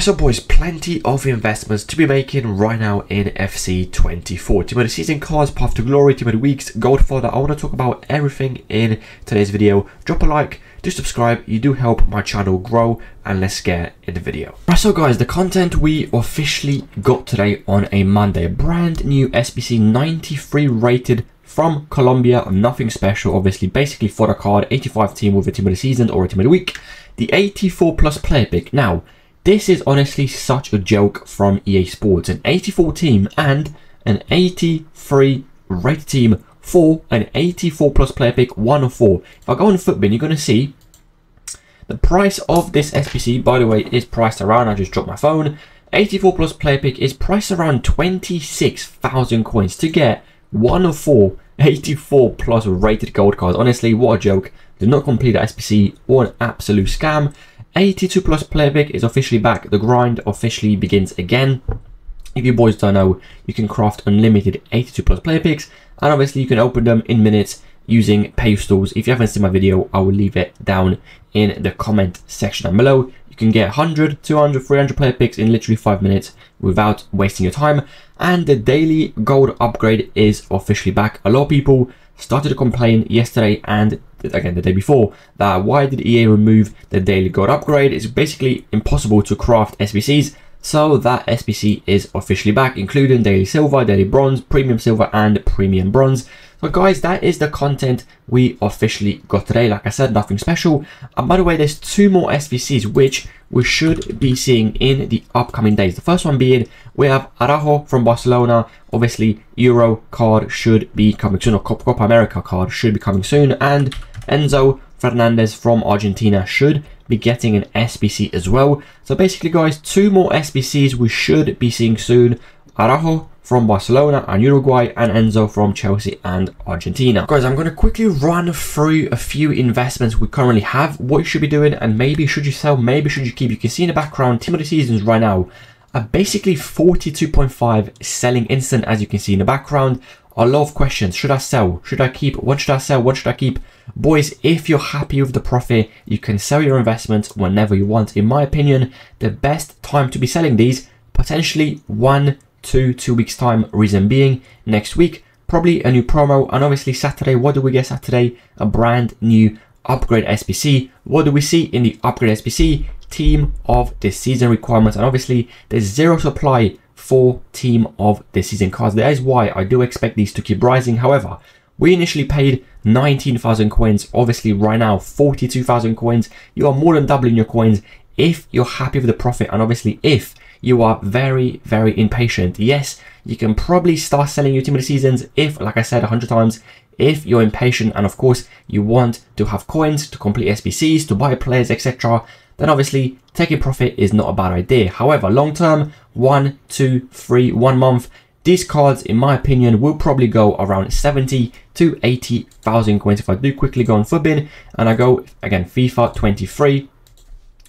Right, so boys, plenty of investments to be making right now in FC 24. Team of the season, cars, path to glory, team of the weeks, Godfather. I want to talk about everything in today's video. Drop a like, do subscribe, you do help my channel grow, and let's get in the video. Right, so guys, the content we officially got today on a Monday. Brand new SBC 93 rated from Colombia, nothing special, obviously, basically for the card, 85 team with a team of the season or a team of the week, the 84 plus player pick. Now, this is honestly such a joke from EA Sports. An 84 team and an 83 rated team for an 84 plus player pick, 1 of 4. If I go on Footbin, you're going to see the price of this SBC, by the way, is priced around, I just dropped my phone, 84 plus player pick is priced around 26,000 coins to get 1 of 4 84 plus rated gold cards. Honestly, what a joke. Did not complete that SBC, or an absolute scam. 82 plus player pick is officially back. The grind officially begins again. If you boys don't know, you can craft unlimited 82 plus player picks, and obviously you can open them in minutes using postals. If you haven't seen my video, I will leave it down in the comment section down below. You can get 100, 200, 300 player picks in literally 5 minutes without wasting your time. And the daily gold upgrade is officially back. A lot of people started to complain yesterday and again the day before that why did EA remove the daily gold upgrade? It's basically impossible to craft SBCs, so that SBC is officially back, including daily silver, daily bronze, premium silver and premium bronze. So guys, that is the content we officially got today. Like I said, nothing special. And by the way, there's 2 more SBCs which we should be seeing in the upcoming days. The first one being, we have Araujo from Barcelona. Obviously, Euro card should be coming soon, or Copa America card should be coming soon. And Enzo Fernandez from Argentina should be getting an SBC as well. So basically, guys, 2 more SBCs we should be seeing soon. Araujo from Barcelona and Uruguay, and Enzo from Chelsea and Argentina. Guys, I'm going to quickly run through a few investments we currently have, what you should be doing, and maybe should you sell, maybe should you keep. You can see in the background, team of the seasons right now are basically 42.5 selling instant, as you can see in the background. A lot of questions, should I sell, should I keep, what should I sell, what should I keep? Boys, if you're happy with the profit, you can sell your investments whenever you want. In my opinion, the best time to be selling these, potentially 1 to 2 weeks time, reason being next week probably a new promo, and obviously Saturday, what do we get Saturday? A brand new upgrade SBC. What do we see in the upgrade SBC? Team of the season requirements, and obviously there's 0 supply for team of the season cards. That is why I do expect these to keep rising. However, we initially paid 19,000 coins, obviously right now 42,000 coins. You are more than doubling your coins if you're happy with the profit, and obviously if you are very, very impatient. Yes, you can probably start selling your team of the seasons if, like I said 100 times, if you're impatient and of course you want to have coins to complete SBCs, to buy players, etc. Then obviously taking profit is not a bad idea. However, long term, 1, 2, 3, 1 month, these cards, in my opinion, will probably go around 70 to 80,000 coins. If I do quickly go on Footbin and I go, again, FIFA 23,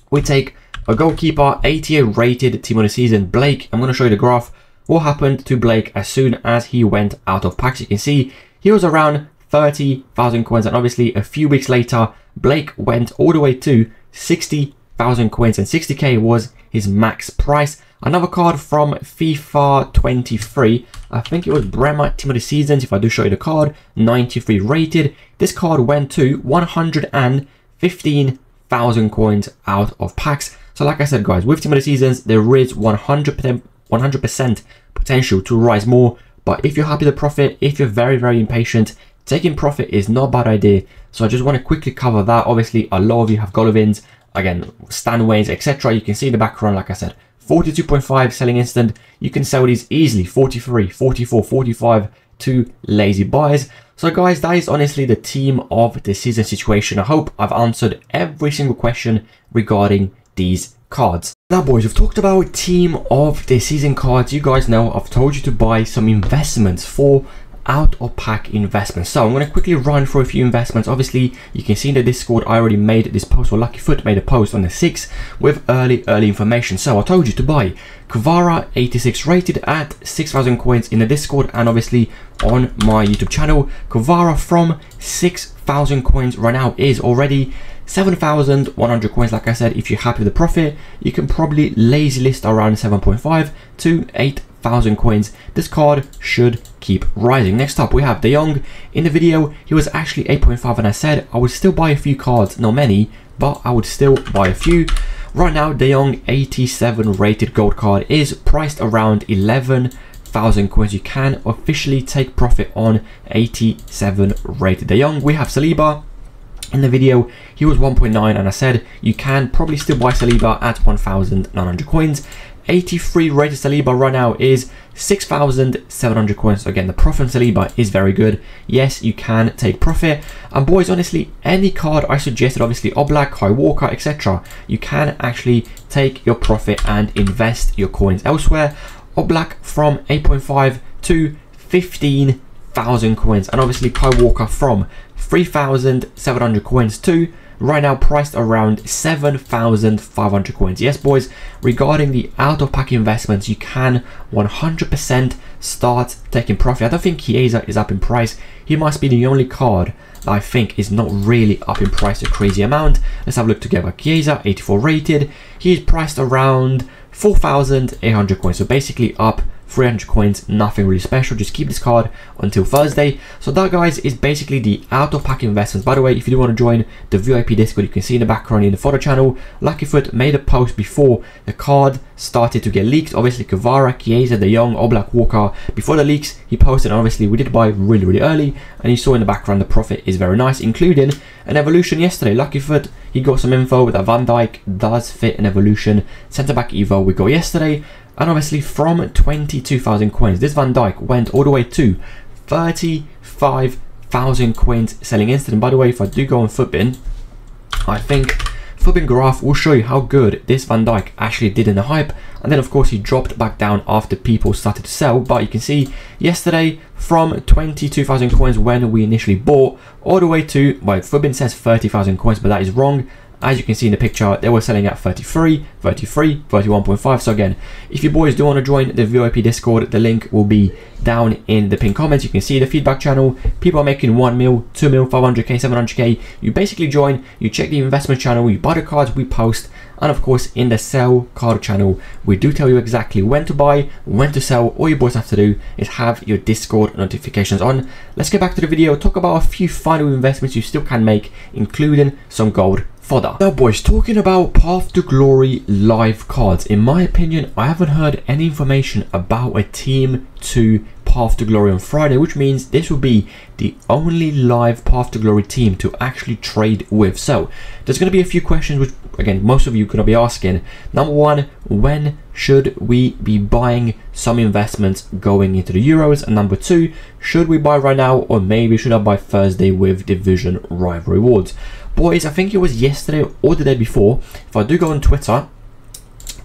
we take a goalkeeper, 88 rated team of the season, Blake. I'm going to show you the graph. What happened to Blake as soon as he went out of packs? You can see he was around 30,000 coins, and obviously a few weeks later, Blake went all the way to 60,000 coins, and 60k was his max price. Another card from FIFA 23, I think it was Bremer, team of the seasons. If I do show you the card, 93 rated. This card went to 115,000 coins out of packs. So like I said, guys, with team of the seasons, there is 100% potential to rise more. But if you're happy with the profit, if you're very, very impatient, taking profit is not a bad idea. So I just want to quickly cover that. Obviously, a lot of you have Golovins, again, Stanways, etc. You can see in the background, like I said, 42.5 selling instant. You can sell these easily, 43, 44, 45 to lazy buyers. So guys, that is honestly the team of the season situation. I hope I've answered every single question regarding these cards. Now boys, we've talked about team of the season cards. You guys know I've told you to buy some investments for out of pack investments. So I'm going to quickly run through a few investments. Obviously, you can see in the Discord I already made this post, or Lucky Foot made a post on the 6th with early information. So I told you to buy Kvara 86 rated at 6,000 coins in the Discord, and obviously on my YouTube channel. Kvara from 6,000 coins right now is already 7,100 coins. Like I said, if you're happy with the profit, you can probably lazy list around 7.5 to 8,000 coins. This card should keep rising. Next up, we have De Jong. In the video, he was actually 8.5, and I said I would still buy a few cards, not many, but I would still buy a few. Right now, De Jong 87 rated gold card is priced around 11,000 coins. You can officially take profit on 87 rated De Jong. We have Saliba. In the video, he was 1.9, and I said you can probably still buy Saliba at 1,900 coins. 83 rated Saliba right now is 6,700 coins. So again, the profit on Saliba is very good. Yes, you can take profit. And boys, honestly, any card I suggested, obviously Oblak, Kai Walker, etc., you can actually take your profit and invest your coins elsewhere. Oblak from 8.5 to 15,000 coins, and obviously Kai Walker from 3,700 coins to right now priced around 7,500 coins. Yes, boys, regarding the out of pack investments, you can 100% start taking profit. I don't think Chiesa is up in price. He must be the only card that I think is not really up in price a crazy amount. Let's have a look together. Chiesa, 84 rated. He is priced around 4,800 coins, so basically up 300 coins, nothing really special. Just keep this card until Thursday. So that, guys, is basically the out of pack investments. By the way, if you do want to join the VIP Discord, you can see in the background in the photo channel, Luckyfoot made a post before the card started to get leaked. Obviously Kvara, Chiesa, De Jong, Oblak, Walker, before the leaks he posted, and obviously we did buy really early, and you saw in the background the profit is very nice, including an evolution yesterday. Luckyfoot, he got some info that Van Dijk does fit an evolution centre back evo we got yesterday. And obviously from 22,000 coins, this Van Dijk went all the way to 35,000 coins selling instant. And by the way, if I do go on Footbin, I think Footbin graph will show you how good this Van Dijk actually did in the hype. And then of course he dropped back down after people started to sell. But you can see yesterday from 22,000 coins when we initially bought all the way to, well, Footbin says 30,000 coins, but that is wrong. As you can see in the picture, they were selling at 33, 33, 31.5. So again, if you boys do want to join the VIP Discord, the link will be down in the pinned comments. You can see the feedback channel. People are making 1 mil, 2 mil, 500k, 700k. You basically join, you check the investment channel, you buy the cards we post. And of course, in the sell card channel, we do tell you exactly when to buy, when to sell. All you boys have to do is have your Discord notifications on. Let's get back to the video, talk about a few final investments you still can make, including some gold. Now boys, talking about Path to Glory live cards, in my opinion, I haven't heard any information about a team to Path to Glory on Friday, which means this will be the only live Path to Glory team to actually trade with. So there's going to be a few questions, which again, most of you are going to be asking. Number one, when should we be buying some investments going into the Euros? And number two, should we buy right now, or maybe should I buy Thursday with Division Rivalry Rewards? Boys, I think it was yesterday or the day before. If I do go on Twitter,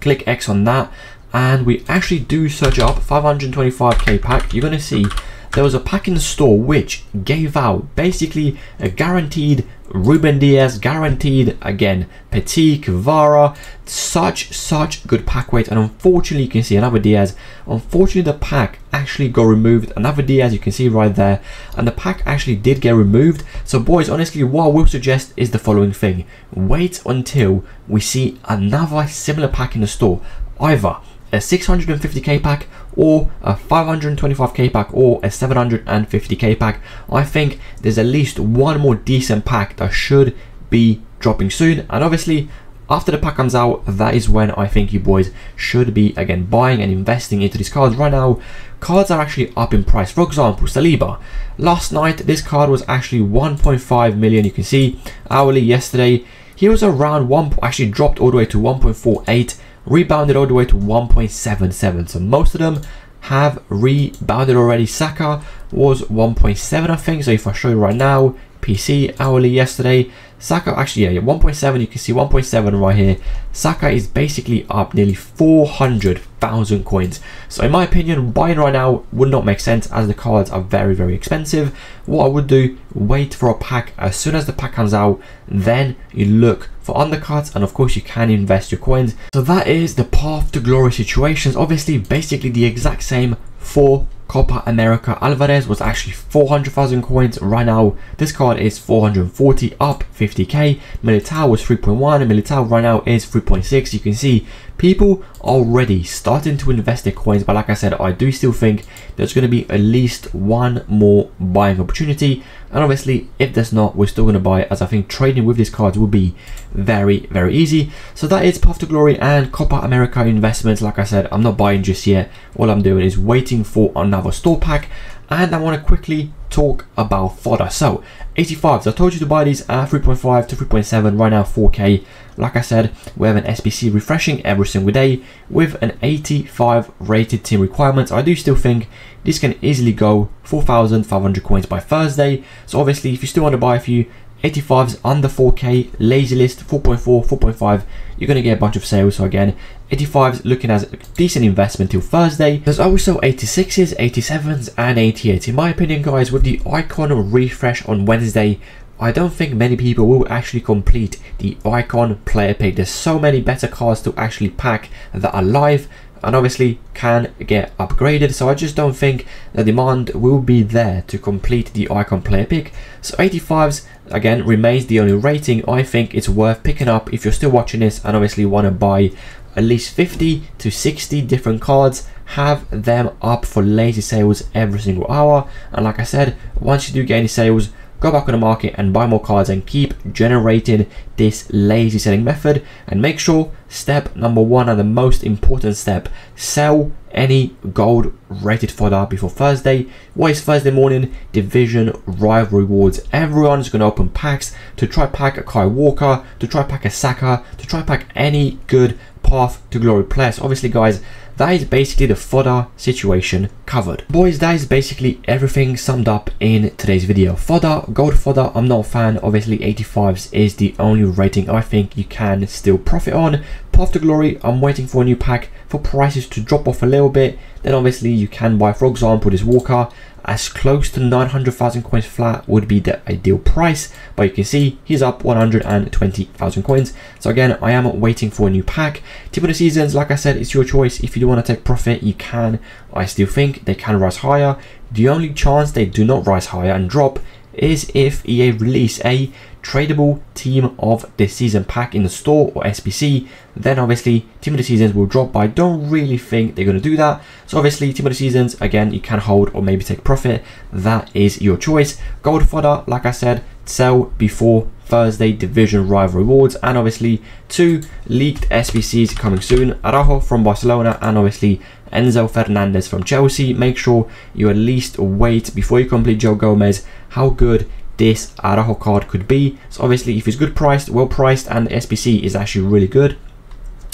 click X on that, and we actually do search up 525k pack, you're going to see there was a pack in the store which gave out basically a guaranteed Ruben Diaz, guaranteed again Petit, Kvara, such good pack weight. And unfortunately, you can see another Diaz. Unfortunately, the pack actually got removed. Another Diaz, you can see right there, and the pack actually did get removed. So boys, honestly, what I will suggest is the following thing: wait until we see another similar pack in the store, either a 650k pack or a 525k pack or a 750k pack. I think there's at least one more decent pack that should be dropping soon, and obviously after the pack comes out, that is when I think you boys should be again buying and investing into these cards. Right now, cards are actually up in price. For example, Saliba. Last night, this card was actually 1.5 million. You can see hourly yesterday, he was around one, actually dropped all the way to 1.48. Rebounded all the way to 1.77, so most of them have rebounded already. Saka was 1.7, I think. So if I show you right now, PC hourly yesterday, Saka actually, yeah, 1.7, you can see 1.7 right here. Saka is basically up nearly 400,000 coins. So in my opinion, buying right now would not make sense, as the cards are very expensive. What I would do, wait for a pack. As soon as the pack comes out, then you look for undercards, and of course you can invest your coins. So that is the Path to Glory situations. Obviously basically the exact same for Copa America. Alvarez was actually 400,000 coins. Right now, this card is 440, up 50k. Militao was 3.1, and Militao right now is 3.6. You can see people already starting to invest their coins, but like I said, I do still think there's going to be at least one more buying opportunity. And obviously, if there's not, we're still going to buy it, as I think trading with these cards will be very easy. So that is Path to Glory and Copa America investments. Like I said, I'm not buying just yet. All I'm doing is waiting for another store pack. And I want to quickly talk about fodder. So 85s, I told you to buy these at 3.5 to 3.7, right now 4k. Like I said, we have an SBC refreshing every single day with an 85 rated team requirements. I do still think this can easily go 4,500 coins by Thursday. So obviously, if you still want to buy a few 85s under 4k, lazy list 4.4, 4.5, you're going to get a bunch of sales. So again, 85s looking as a decent investment till Thursday. There's also 86s, 87s and 88s. In my opinion, guys, with the icon refresh on Wednesday, I don't think many people will actually complete the icon player pick. There's so many better cards to actually pack that are live and obviously can get upgraded, so I just don't think the demand will be there to complete the icon player pick. So 85s again remains the only rating I think it's worth picking up if you're still watching this and obviously want to buy at least 50 to 60 different cards. Have them up for lazy sales every single hour, and like I said, once you do get any sales, go back on the market and buy more cards and keep generating this lazy selling method. And make sure, step number one and the most important step, sell any gold rated fodder before Thursday. What is Thursday morning? Division rival rewards. Everyone's going to open packs to try pack a Kai Walker, to try pack a Saka, to try pack any good Path to Glory players. Obviously, guys, that is basically the fodder situation covered. Boys, that is basically everything summed up in today's video. Fodder, gold fodder, I'm not a fan. Obviously, 85s is the only rating I think you can still profit on. Path to Glory, I'm waiting for a new pack for prices to drop off a little bit. Then obviously you can buy, for example, this Walker. As close to 900,000 coins flat would be the ideal price, but you can see he's up 120,000 coins. So again, I am waiting for a new pack. Tip of the seasons, like I said, it's your choice. If you do want to take profit, you can. I still think they can rise higher. The only chance they do not rise higher and drop is if EA release a tradable team of the season pack in the store or SBC. Then obviously team of the seasons will drop, but I don't really think they're going to do that. So obviously team of the seasons, again, you can hold or maybe take profit. That is your choice. Gold fodder, like I said, sell before Thursday, division rival rewards, and obviously two leaked SBCs coming soon. Araujo from Barcelona and obviously Enzo Fernandez from Chelsea. Make sure you at least wait before you complete Joe Gomez how good this Araujo card could be. So obviously, if it's good priced, well priced, and the SBC is actually really good,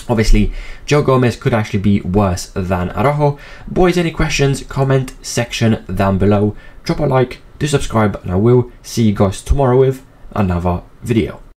obviously Joe Gomez could actually be worse than Araujo. Boys, any questions, comment section down below. Drop a like, do subscribe, and I will see you guys tomorrow with another video.